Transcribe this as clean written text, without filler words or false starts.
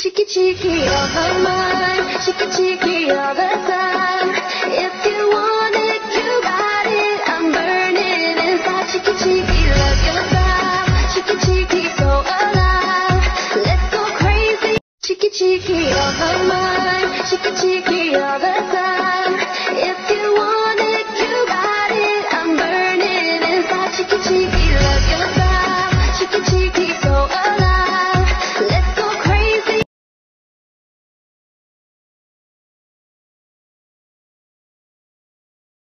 Cheeky, cheeky, all the mind. Cheeky, cheeky, all the time.